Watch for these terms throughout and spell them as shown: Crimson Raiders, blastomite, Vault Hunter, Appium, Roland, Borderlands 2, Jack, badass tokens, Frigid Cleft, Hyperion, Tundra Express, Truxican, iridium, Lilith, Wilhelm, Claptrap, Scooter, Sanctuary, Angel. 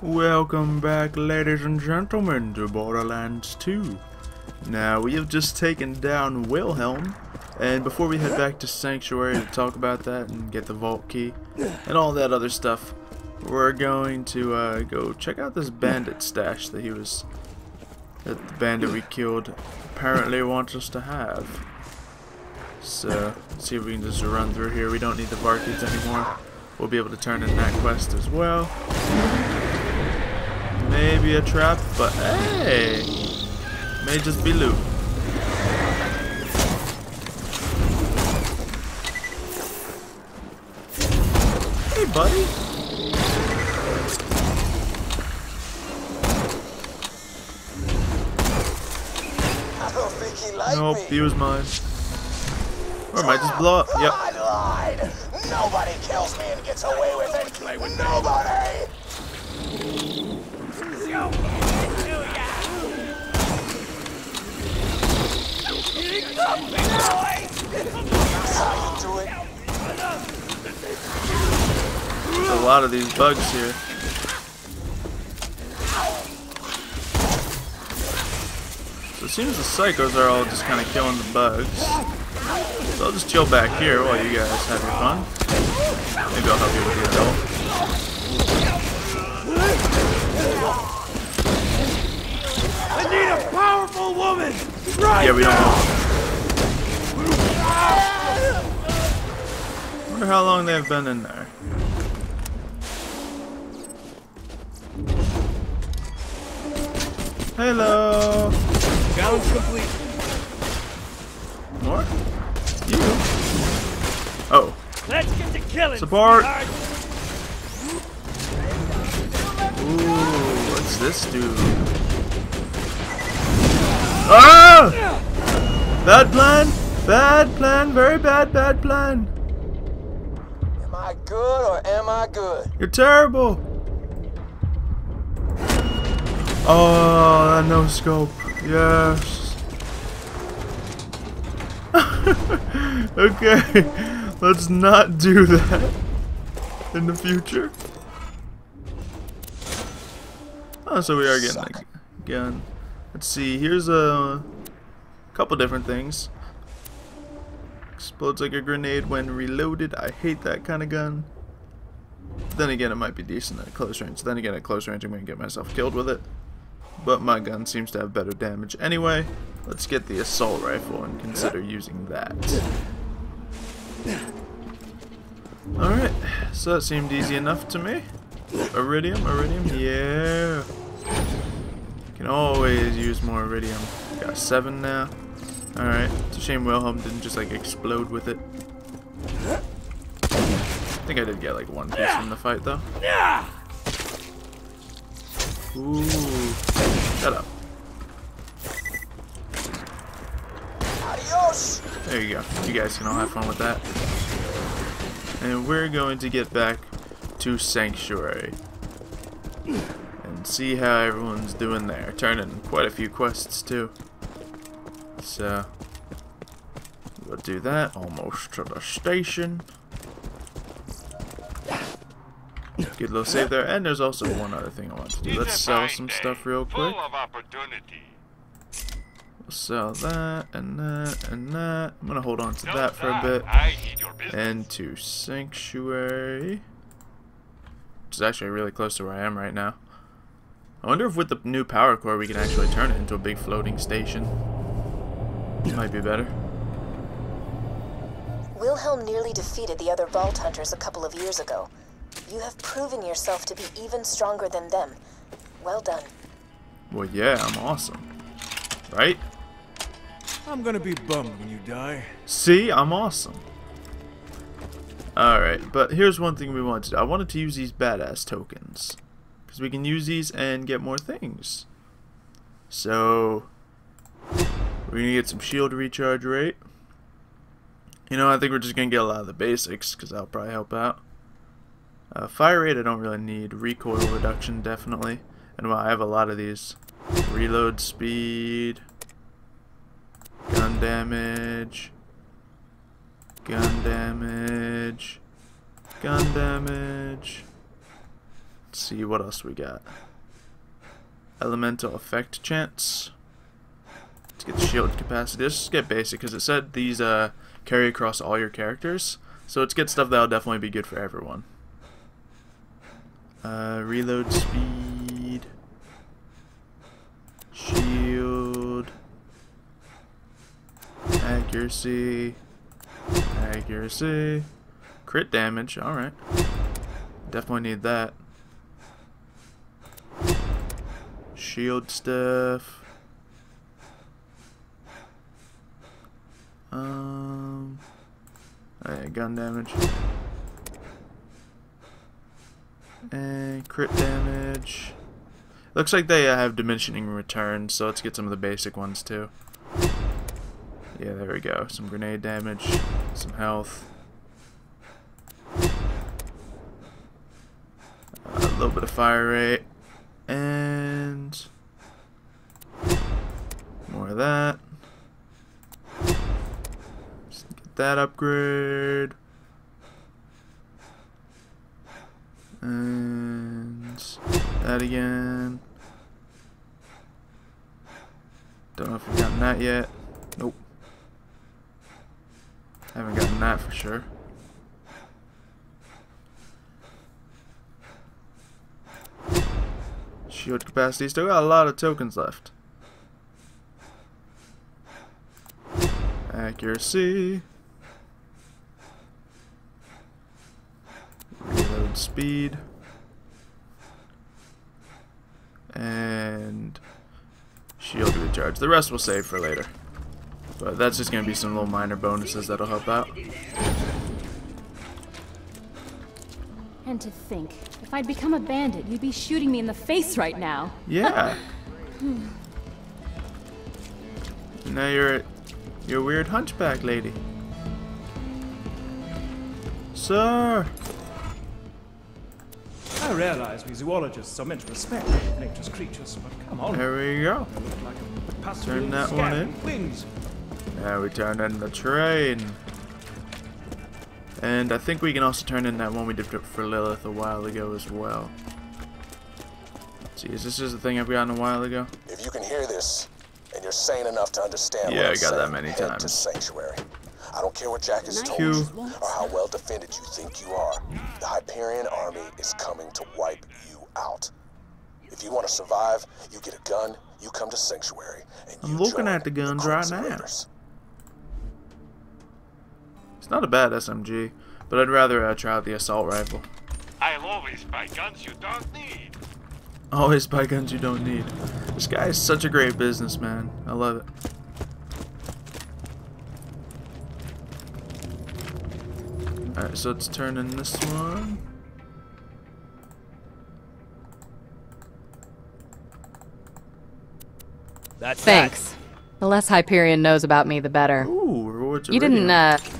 Welcome back, ladies and gentlemen, to Borderlands 2. Now, we have just taken down Wilhelm, and before we head back to Sanctuary to talk about that and get the vault key and all that other stuff, we're going to go check out this bandit stash that the bandit we killed apparently wants us to have. So, see if we can just run through here. We don't need the barkeys anymore. We'll be able to turn in that quest as well. Maybe a trap, but hey, may just be loot. Hey, buddy. I don't think he liked me. Nope, he was mine. Or I might just blow up. Yep. I lied. Nobody kills me and gets away with it. Play with nobody. There's a lot of these bugs here. So it seems the psychos are all just kind of killing the bugs. So I'll just chill back here while you guys have your fun. Maybe I'll help you with your help. I need a powerful woman! Right yeah, we don't know. Wonder how long they've been in there. Hello! Challenge complete. More? You? Oh. Let's get to killing! Support! Ooh, what's this dude? Ah! Bad plan! Bad plan! Very bad, bad plan! Am I good or am I good? You're terrible! Oh, that no scope. Yes! Okay, let's not do that in the future. Oh, so we are getting a gun. Let's see, here's a couple different things. Explodes like a grenade when reloaded. I hate that kind of gun. Then again, it might be decent at close range. Then again, at close range, I'm going to get myself killed with it. But my gun seems to have better damage. Anyway, let's get the assault rifle and consider using that. Alright, so that seemed easy enough to me. Iridium, yeah. Can always use more iridium. Got 7 now. Alright, it's a shame Wilhelm didn't just like explode with it. I think I did get like one piece from the fight though. Ooh, shut up. Adios. There you go. You guys can all have fun with that. And we're going to get back to Sanctuary and see how everyone's doing there. Turning quite a few quests too. So we'll do that almost to the station. Good little save there. And there's also one other thing I want to do. Let's sell some stuff real quick. We'll sell that and that and that. I'm gonna hold on to that for a bit. And to Sanctuary. Which is actually really close to where I am right now. I wonder if with the new power core we can actually turn it into a big floating station. It might be better. Wilhelm nearly defeated the other Vault Hunters a couple of years ago. You have proven yourself to be even stronger than them. Well done. Well, yeah, I'm awesome. Right? I'm gonna be bummed when you die. See, I'm awesome. Alright, but here's one thing we wanted to do. I wanted to use these badass tokens. Because we can use these and get more things. So, we're gonna get some shield recharge rate. You know, I think we're just gonna get a lot of the basics, because that'll probably help out. Fire rate I don't really need. Recoil reduction, definitely. And well, I have a lot of these. Reload speed. Gun damage. Gun damage. Gun damage. Let's see what else we got. Elemental effect chance. Let's get the shield capacity. Let's just get basic because it said these carry across all your characters. So let's get stuff that'll definitely be good for everyone. Reload speed. Shield. Accuracy. Accuracy. Crit damage. Alright. Definitely need that. Shield stuff. Alright, gun damage. And crit damage. Looks like they have diminishing returns, so let's get some of the basic ones too. Yeah, there we go. Some grenade damage, some health. A little bit of fire rate. And more of that. Just get that upgrade. And that again. Don't know if we've gotten that yet. Nope. Haven't gotten that for sure. Shield capacity. Still got a lot of tokens left. Accuracy. Reload speed. And shield recharge. The rest we'll save for later. But that's just going to be some little minor bonuses that'll help out. And to think, if I'd become a bandit, you'd be shooting me in the face right now. Yeah. Now you're a weird hunchback lady. Sir! I realize we zoologists so meant to respect nature's creatures, but come on. There we go. Like turn that one in. Wings. Now we turn in the train. And I think we can also turn in that one we did for Lilith a while ago as well. Let's see, is this the thing I've gotten a while ago? If you can hear this, and you're sane enough to understand what I'm saying, that many head times. To Sanctuary. I don't care what Jack has told you, or how well defended you think you are. The Hyperion army is coming to wipe you out. If you want to survive, you get a gun, you come to Sanctuary, and you I'm looking at the guns right now. It's not a bad SMG, but I'd rather try out the assault rifle. I'll always buy guns you don't need. Always buy guns you don't need. This guy is such a great businessman. I love it. Alright, so let's turn in this one. That's thanks. The less Hyperion knows about me, the better. Ooh, rewards iridium. You didn't,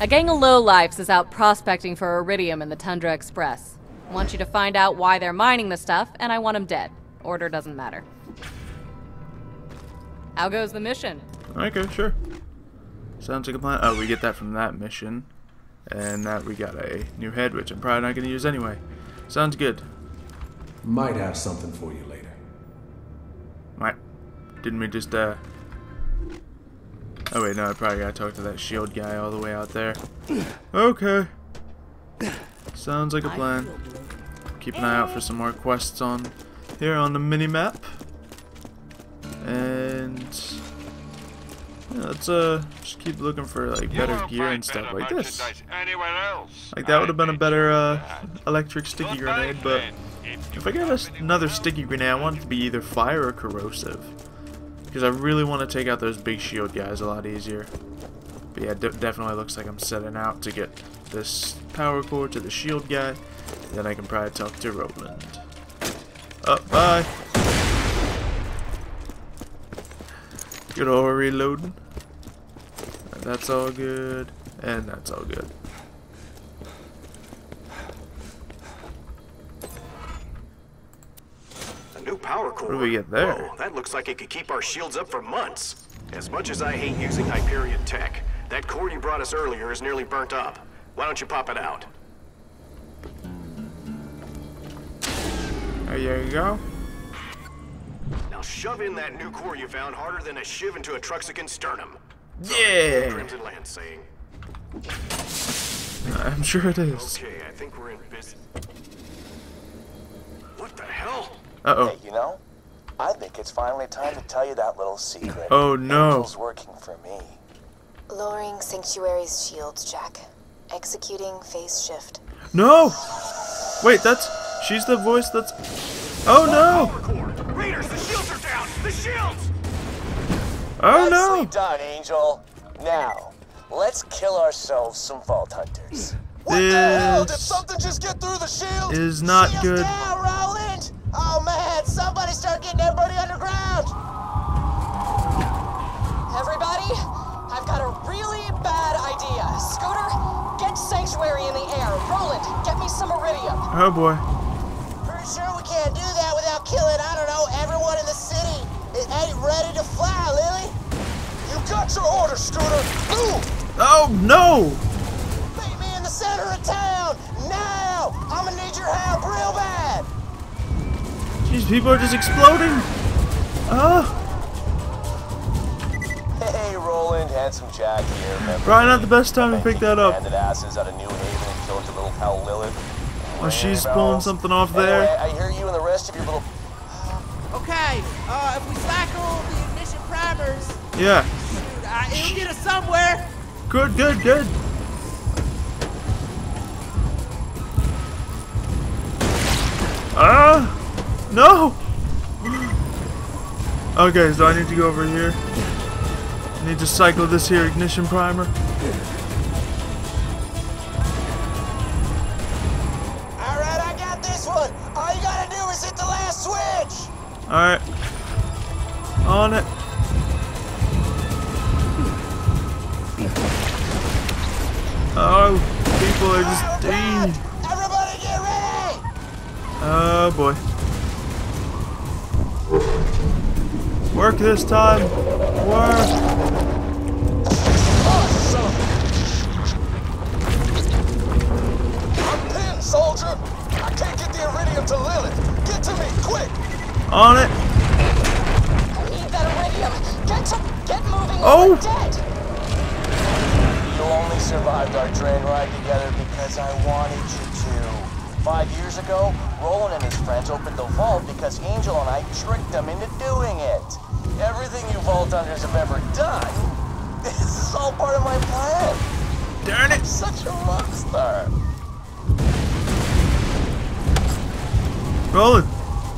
A gang of lowlifes is out prospecting for iridium in the Tundra Express. I want you to find out why they're mining the stuff, and I want them dead. Order doesn't matter. How goes the mission? Okay, sure. Sounds like a plan. Oh, we get that from that mission. And that we got a new head, which I'm probably not going to use anyway. Sounds good. Might have something for you later. Might. Didn't we just, Oh wait, no, I probably gotta talk to that shield guy all the way out there. Okay. Sounds like a plan. Keep an eye out for some more quests on here on the mini-map. And... yeah, let's just keep looking for like better gear and stuff like this. Like that would have been a better electric sticky grenade, but if I got another sticky grenade, I want it to be either fire or corrosive, because I really want to take out those big shield guys a lot easier. But yeah, definitely looks like I'm setting out to get this power core to the shield guy, and then I can probably talk to Roland. Oh, bye. Good old reloading. That's all good. And that's all good. A new power core. What do we get there? Whoa, that looks like it could keep our shields up for months. As much as I hate using Hyperion tech, that core you brought us earlier is nearly burnt up. Why don't you pop it out? There you go. Now shove in that new core you found harder than a shiv into a Truxican sternum. Yeah. Crimson Land saying. I'm sure it is. Okay, I think we're in business. What the hell? Uh oh. Hey, you know, I think it's finally time to tell you that little secret. Oh no. Angel's working for me. Lowering Sanctuary's shields, Jack. Executing phase shift. No. Wait, that's. She's the voice that's. Oh no! Raiders, the shields are down. The shields. Oh no! Nicely done, Angel. Now, let's kill ourselves some Vault Hunters. What the hell? Did something just get through the shield? Is not shields good. Down, Roland! Oh man! Somebody start getting everybody underground! Everybody, I've got a really bad idea. Scooter, get Sanctuary in the air. Roland, get me some iridium. Oh boy. Pretty sure we can't do that without killing, I don't know, everyone in the city. It ain't ready to fly, Lily. You got your order, Scooter. Boom! Oh no! Meet me in the center of town now. I'm gonna need your help real bad. Jeez, people are just exploding. Hey, Roland, handsome Jack here. Remember probably not the best time to pick that up. Banded asses out of New Haven and killed your little pal Lilith. Oh, she's pulling something off there. Anyway, I hear you and the rest of your little. Okay, if we cycle the ignition primers, yeah, shoot, it'll get us somewhere. Good, good, good. No. Okay, so I need to go over here. I need to cycle this here ignition primer. Alright, I got this one. All you gotta do is hit the last switch. Alright. On it. Oh, people are just dang. Everybody get ready! Oh boy. Work this time. Work. I'm pinned, soldier. I can't get the iridium to Lilith. Get to me, quick! On it. I need that iridium. Get moving. Oh. Dead. You only survived our train ride together because I wanted you to. 5 years ago, Roland and his friends opened the vault because Angel and I tricked them into doing it. Everything you Vault Hunters have ever done, this is all part of my plan. Darn it! I'm such a monster. Roland.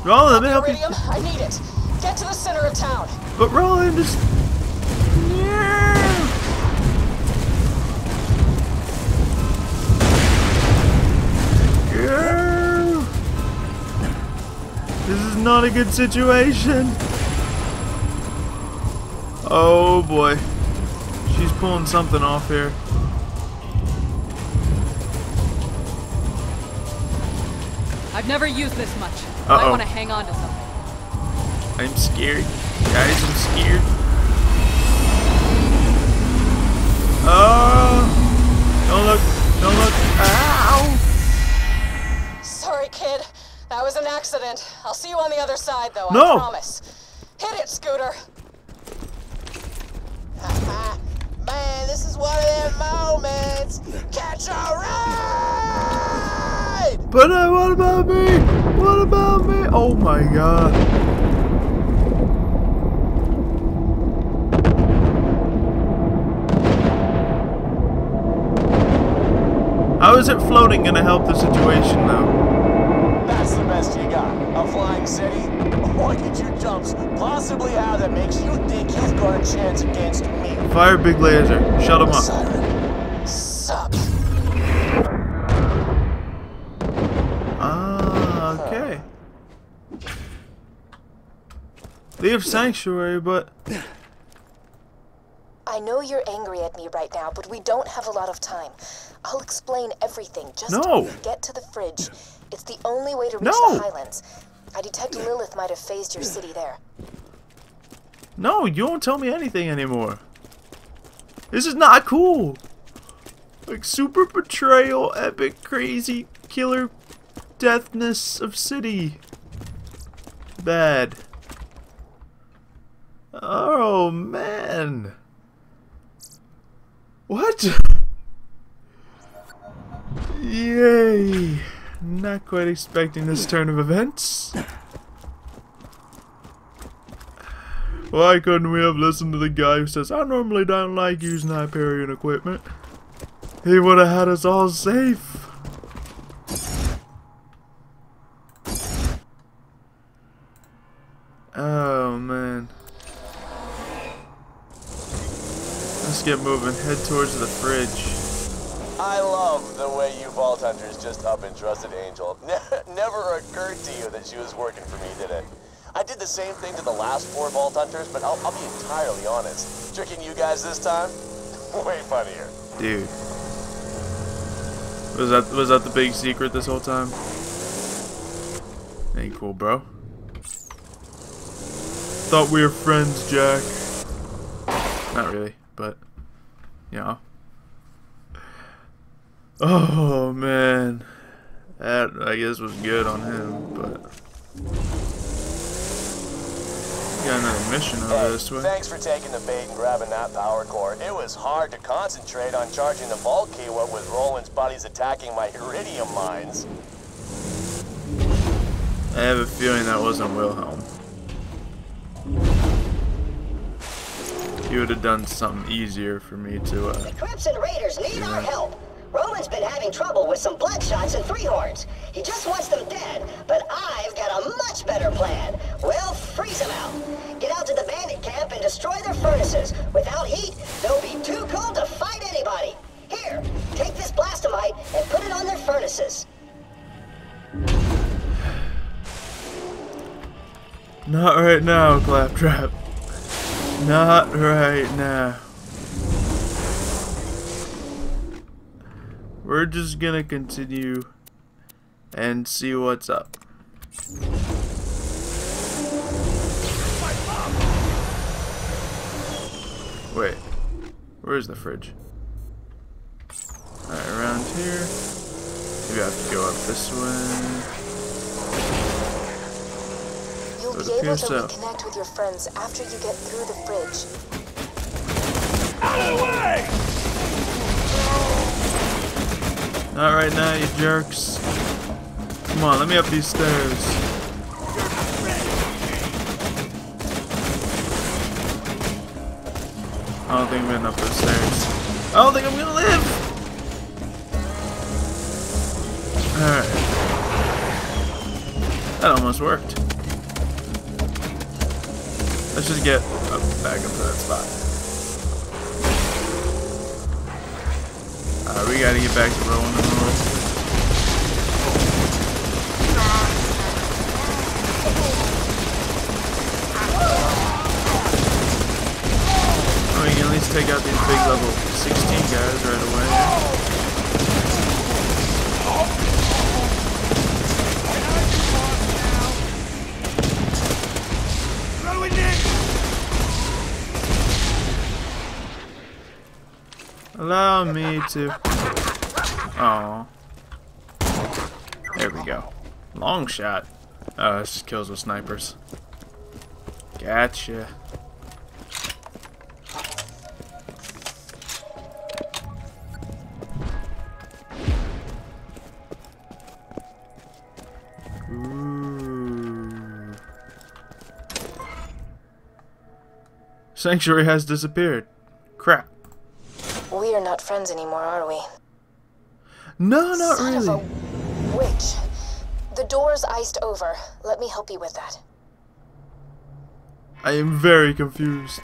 Roland, let me help you. I need it. Get to the center of town. But Roland is. Yeah. Yeah. This is not a good situation. Oh boy, she's pulling something off here. I've never used this much. Uh-oh. I want to hang on to something. I'm scared. Guys, I'm scared. Oh! Don't look. Don't look. Ow! Sorry, kid. That was an accident. I'll see you on the other side, though. No. I promise. Hit it, Scooter. Man, this is one of them moments. Catch a ride! But what about me? What about me? Oh my god. How is it floating gonna help the situation though? That's the best you got. A flying city? What could you jumps possibly have that makes you think you've got a chance against me? Fire big laser. Shut him up. Siren. Sup. Ah, okay. Leave Sanctuary, but... I know you're angry at me right now, but we don't have a lot of time. I'll explain everything. Just get to the fridge. It's the only way to reach the Highlands. I detect Lilith might have phased your city there. No, you don't tell me anything anymore. This is not cool. Like super betrayal, epic, crazy, killer, deathness of city. bed. Oh man. What? Yay. Not quite expecting this turn of events. Why couldn't we have listened to the guy who says, I normally don't like using Hyperion equipment? He would have had us all safe. Oh man. Let's get moving. Head towards the fridge. I love the way you Vault Hunters just up and trusted Angel. Never occurred to you that she was working for me, did it? I did the same thing to the last 4 Vault Hunters, but I'll be entirely honest. Tricking you guys this time? Way funnier. Dude. Was that the big secret this whole time? Ain't cool, bro. Thought we were friends, Jack. Not really, but... you know. Oh, man. That, I guess, was good on him, but... got another mission over this way. Thanks for taking the bait and grabbing that power core. It was hard to concentrate on charging the vault key with Roland's bodies attacking my iridium mines. I have a feeling that wasn't Wilhelm. He would have done something easier for me to. The Crimson Raiders need our help. Roland's been having trouble with some bloodshots and 3 horns. He just wants them dead, but I've got a much better plan. We'll freeze them out. Get out to the bandit camp and destroy their furnaces. Without heat, they'll be too cold to fight anybody. Here, take this blastomite and put it on their furnaces. Not right now, Claptrap. Not right now. We're just gonna continue and see what's up. Wait, where's the fridge? Alright, around here. Maybe I have to go up this way. You'll be able to reconnect with your friends after you get through the fridge. Out of the way! Not right now, you jerks. Come on, let me up these stairs. I don't think I'm getting up those stairs. I don't think I'm gonna live! Alright. That almost worked. Let's just get back up to that spot. We gotta get back to rolling and roll. We can at least take out these big level 16 guys right away. Allow me to. Oh, there we go. Long shot. Oh, this just kills with snipers. Gotcha. Ooh. Sanctuary has disappeared. Crap. We are not friends anymore, are we? No, not really. Son of a witch. The door's iced over. Let me help you with that. I am very confused.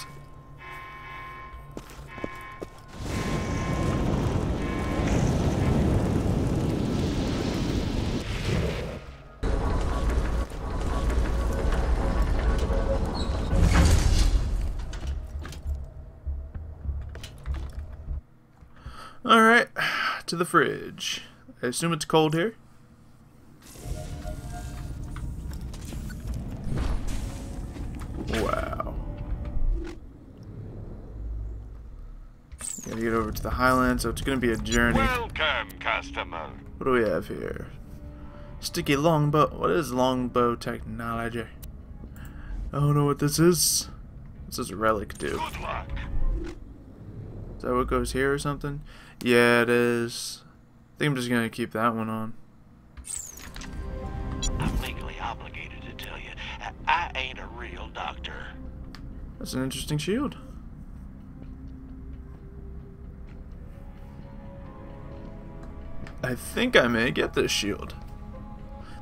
Alright, to the fridge. I assume it's cold here. Wow. Gotta get over to the highland, so it's gonna be a journey. Welcome, customer. What do we have here? Sticky longbow. What is longbow technology? I don't know what this is. This is a relic, dude. Is that what goes here or something? Yeah, it is. I think I'm just gonna keep that one on. I'm legally obligated to tell you, I ain't a real doctor. That's an interesting shield. I think I may get this shield.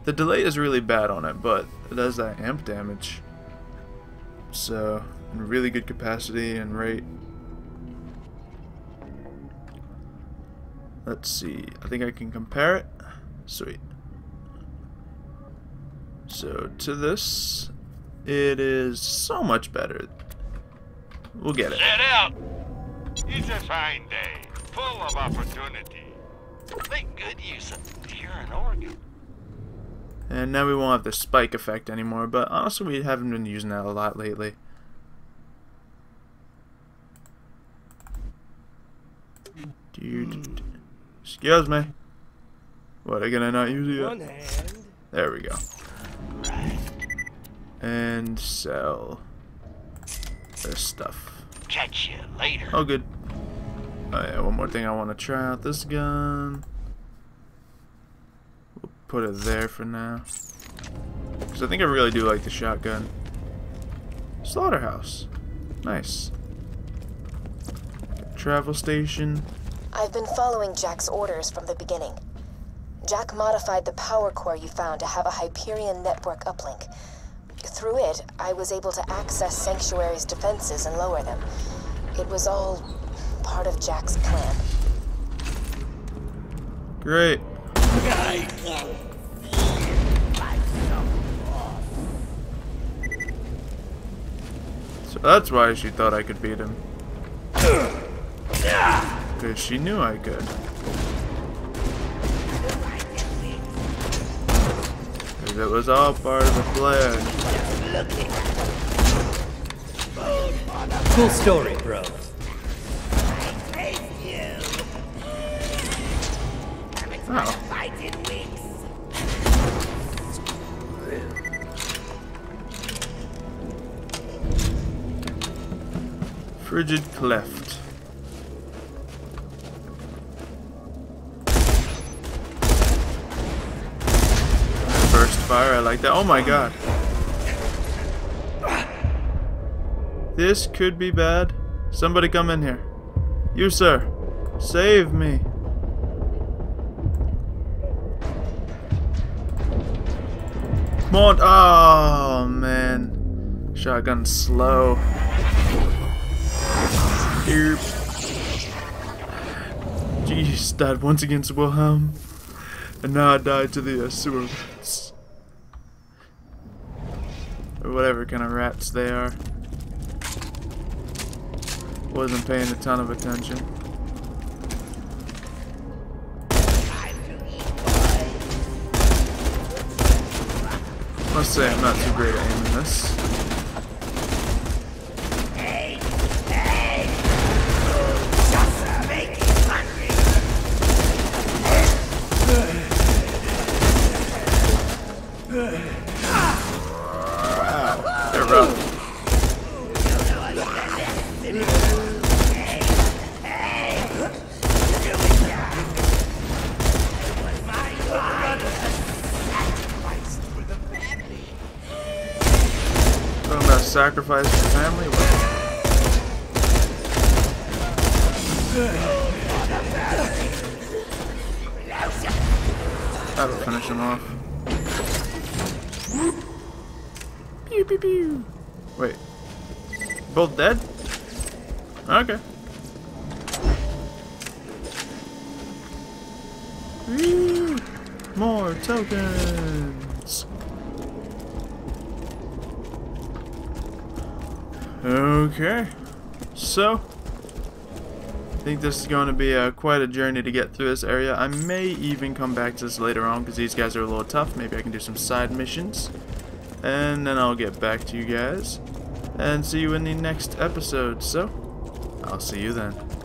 The delay is really bad on it, but it does that amp damage. So, in really good capacity and rate. Let's see, I think I can compare it. Sweet. So, to this, it is so much better. We'll get it. Set out! It's a fine day, full of opportunity. Make good use of an organ. And now we won't have the spike effect anymore, but honestly we haven't been using that a lot lately. Dude. Excuse me. What, again I not use it? There we go. And sell this stuff. Catch you later. Oh good. Oh yeah, one more thing I want to try out, this gun. We'll put it there for now. Because I think I really do like the shotgun. Slaughterhouse. Nice. Travel station. I've been following Jack's orders from the beginning. Jack modified the power core you found to have a Hyperion network uplink. Through it, I was able to access Sanctuary's defenses and lower them. It was all part of Jack's plan. Great. I can't feel myself off. So that's why she thought I could beat him. Because she knew I could. Because it was all part of the plan. Cool story, bro. Oh. Frigid Cleft. First fire, I like that. Oh my god. This could be bad. Somebody come in here. You, sir. Save me. Oh man, shotgun slow. Eep. Jeez, died once against Wilhelm, and now I died to the sewer rats, or whatever kind of rats they are. Wasn't paying a ton of attention. I must say I'm not too great at aiming this. Wow, they're rough. Sacrifice for family? That'll finish him off. Pew pew pew. Wait. Both dead? Okay. Woo. More tokens. Okay, so I think this is going to be quite a journey to get through this area. I may even come back to this later on because these guys are a little tough. Maybe I can do some side missions, and then I'll get back to you guys and see you in the next episode. So, I'll see you then.